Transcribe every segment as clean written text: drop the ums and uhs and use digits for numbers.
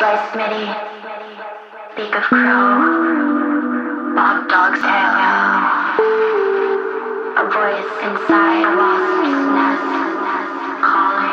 Slice Mitty, Beak of Crow, Bob Dog's Tail. A voice inside a wasp's nest calling.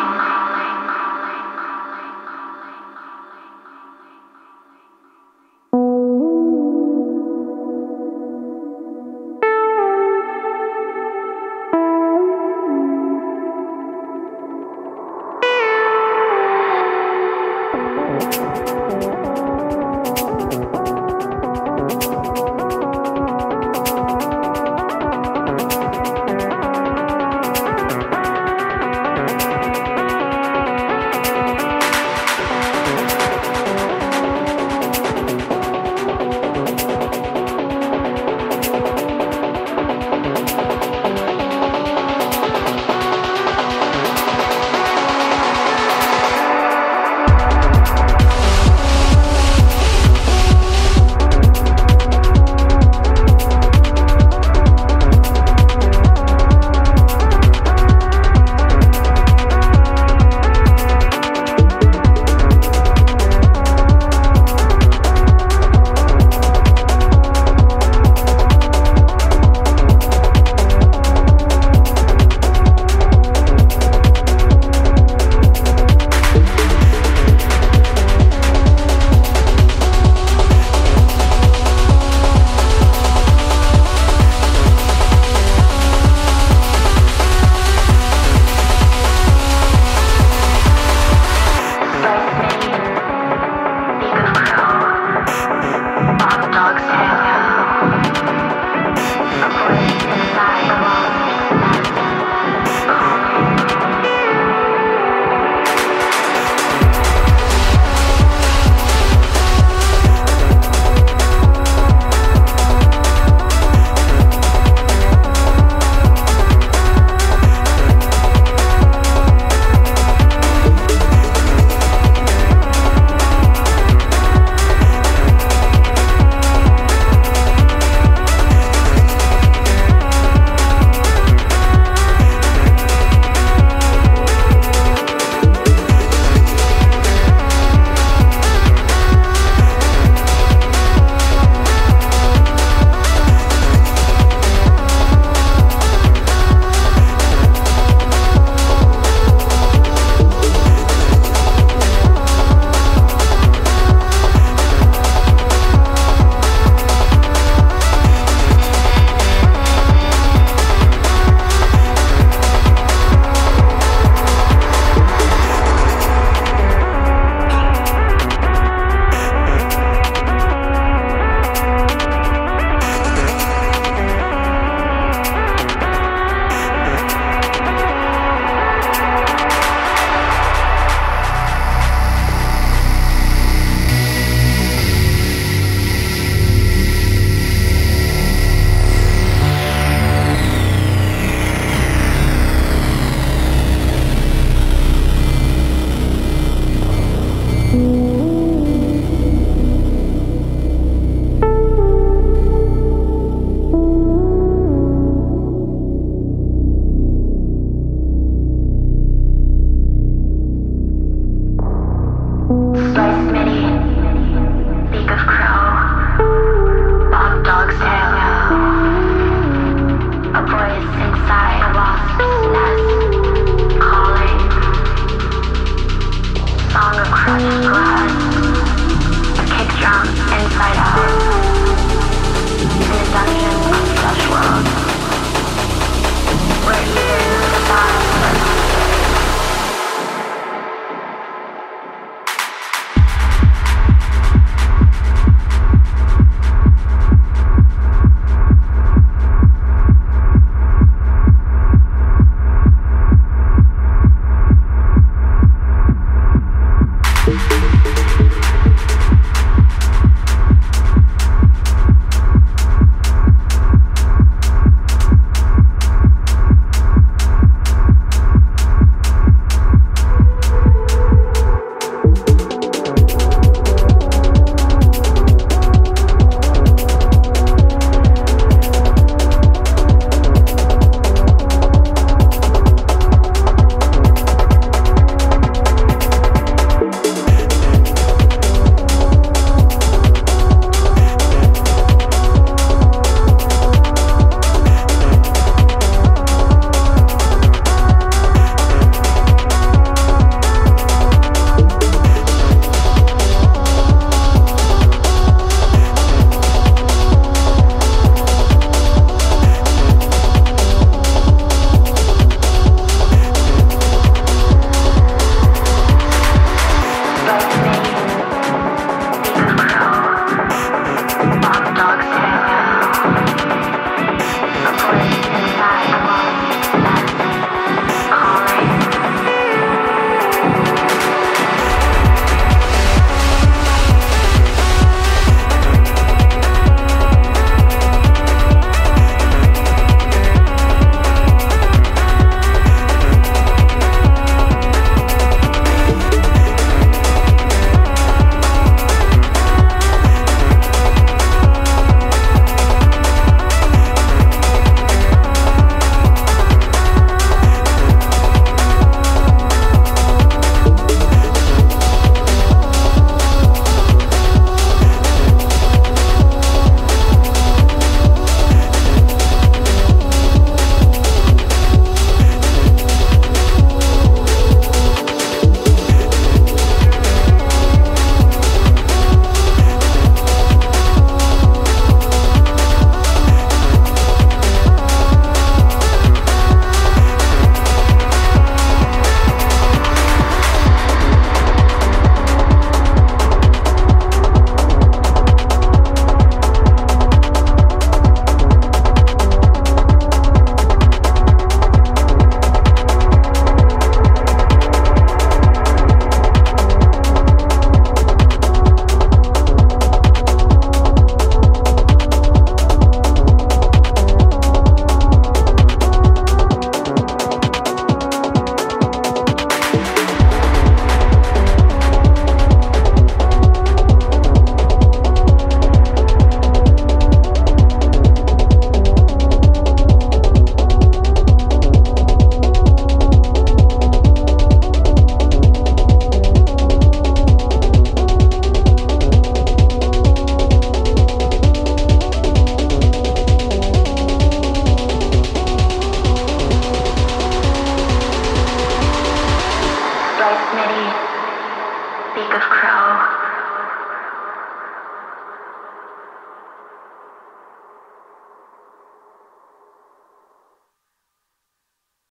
of Christ.